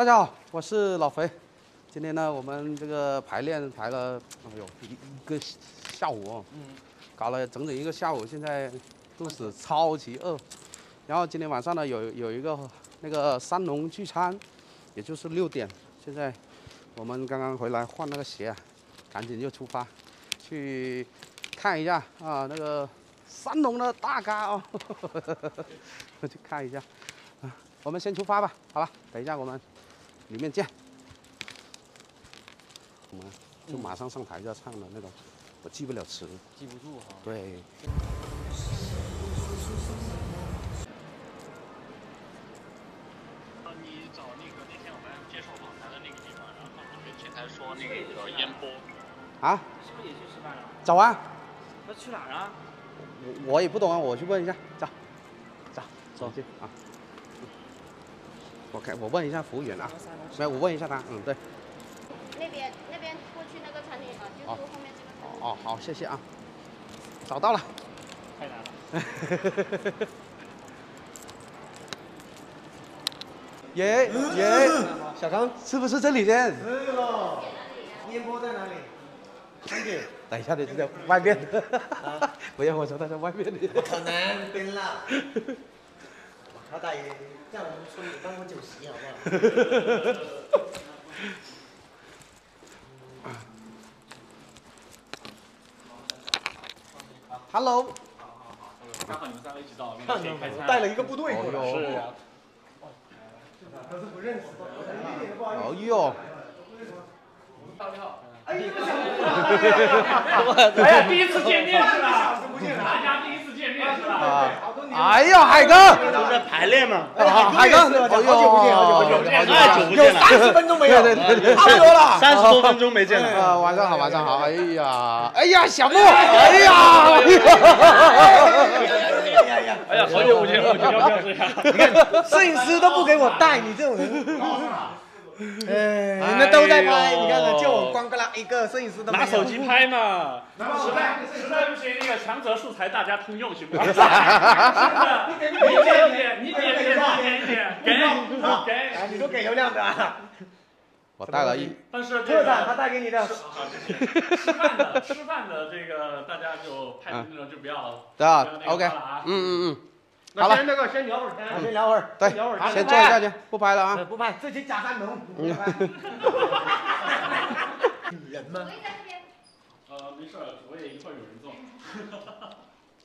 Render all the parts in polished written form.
大家好，我是老肥。今天呢，我们这个排了，哎呦，一个下午啊，搞了整整一个下午，现在肚子超级饿。然后今天晚上呢，有一个那个三农聚餐，也就是6点。现在我们刚刚回来换那个鞋啊，赶紧就出发去看一下啊，那个三农的大咖哦，我去看一下。 我们先出发吧，好吧，等一下我们里面见。我们就马上上台就要唱了那种，我记不了词，记不住哈。对。你找那天我们介绍访谈的那个地方，然后你们前台说那个烟波。啊？是不是也去吃饭了？走啊。那去哪儿啊？我也不懂啊，我去问一下。走去啊。 我问一下服务员啊，没有，我问一下他，对。那边过去那个餐厅啊，就是后面这个。哦，好，谢谢啊。找到了。太难了。爷，小康，是不是这里先？对了。烟波在哪里？这里。等一下，你是在外面。不要我说他在外面的。不可能，别啦。 老大爷，让我们村里当个酒席好不好？Hello。好，刚好你们三位一起到，看到我带了一个部队过来。是啊。可是不认识。哦哟。大家好。哎呀，哎呀，第一次见面是吧？大家第一次见面是吧？ 哎呀，海哥，都在排练嘛。海哥，好久不见，有30分钟没有，差不多了，30多分钟没见了。晚上好，晚上好。哎呀，哎呀，小木，哎呀，哎呀，好久不见，你看，摄影师都不给我带，你这种人。 你们都在拍，你看看，就我光啦一个摄影师都没有。拿手机拍嘛，实在不行，那个强者素材大家通用行不行？真的，你点，给，你都给流量的。我带了一，但是特产他带给你的。吃饭的这个大家就拍那种就不要。对啊 ，OK， 好了，先聊会儿，对，先坐一下去，不拍了啊，不拍，这些假山农，女人吗？没事，我也一会儿有人做。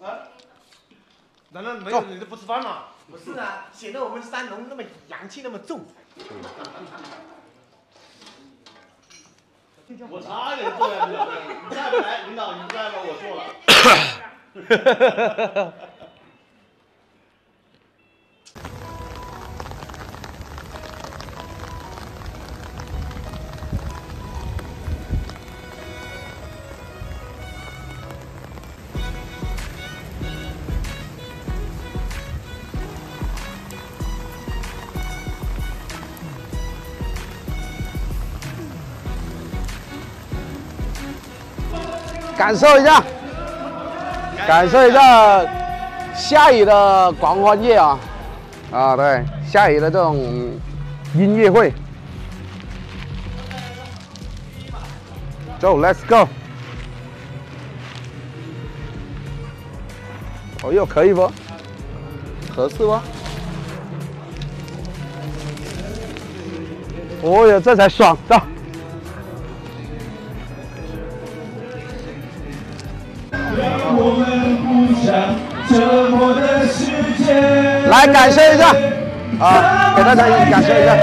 啊？难道没有你就不吃饭吗？不是啊，显得我们山农那么阳气那么重。我差点坐下去了，你再不来，领导你再把我做了。 感受一下下雨的狂欢夜啊！啊，对，下雨的这种音乐会。走 ，Let's go！ 哦哟，可以不？合适不？哦哟，这才爽到！ 来感受一下，啊，给大家感受一下。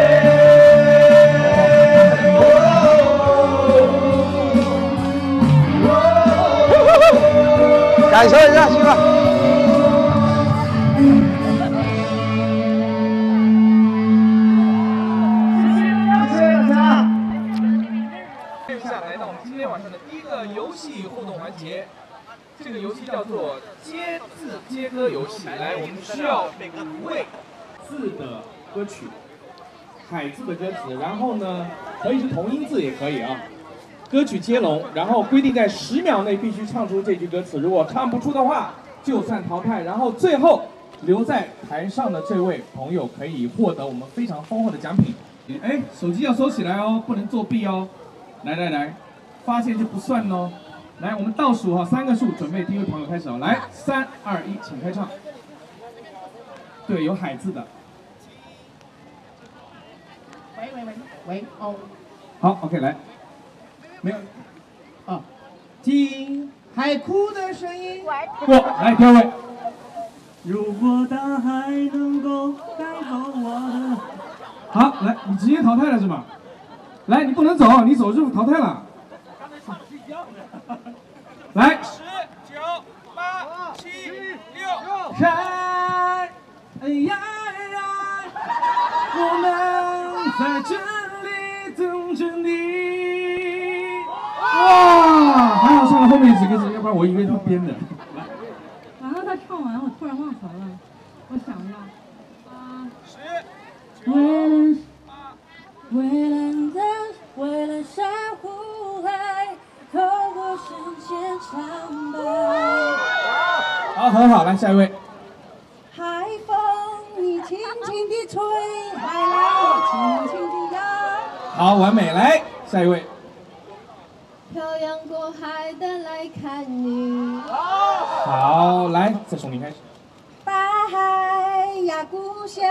感受一下，去吧。接下来到我们今天晚上的第一个游戏互动环节。 这个游戏叫做接字接歌游戏。来，我们需要5位字的歌曲，海字的歌词，然后呢，可以是同音字也可以啊。歌曲接龙，然后规定在10秒内必须唱出这句歌词，如果唱不出的话，就算淘汰。然后最后留在台上的这位朋友可以获得我们非常丰厚的奖品。哎，手机要收起来哦，不能作弊哦。来来来，发现就不算哦。来，我们倒数哈、哦，三个数，准备第一位朋友开始哦。来，3、2、1，请开唱。对，有海字的。喂哦。好 ，OK， 来。没有。啊，听海哭的声音。过来，第二位。 如果大海能够带走我的，好，来，你直接淘汰了是吗？来，你不能走，你走就淘汰了。刚才是一样的。来，10、9、8、7、6。海呀呀，我们在这里等着你。哇，还好唱了后面几个字，要不然我以为他编的。 唱完我突然忘词了，我想一下，为了珊瑚海，透过时间长白。好，很好，来下一位。海风你轻轻地吹，海浪你轻轻地摇。好，完美，来下一位。 漂洋过海的来看你。好，来，再从你开始。大海呀，故乡。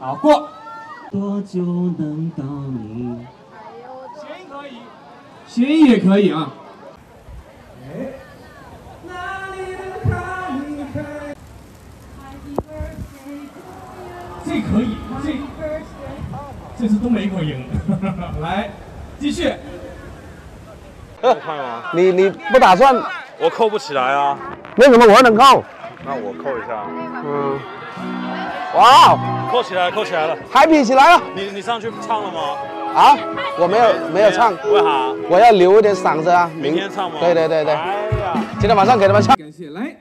好过。多久能到你？谐音可以，谐音也可以啊。哎。这可以，这是东北口音。来，继续。 我看吗？你不打算？我扣不起来啊！为什么我能扣？那我扣一下。嗯。哇！扣起来，扣起来了，还比起来了。你上去唱了吗？啊，我没有唱。为啥？我要留一点嗓子啊。明天唱吗？对对对对。哎呀，今天晚上给他们唱。感谢来。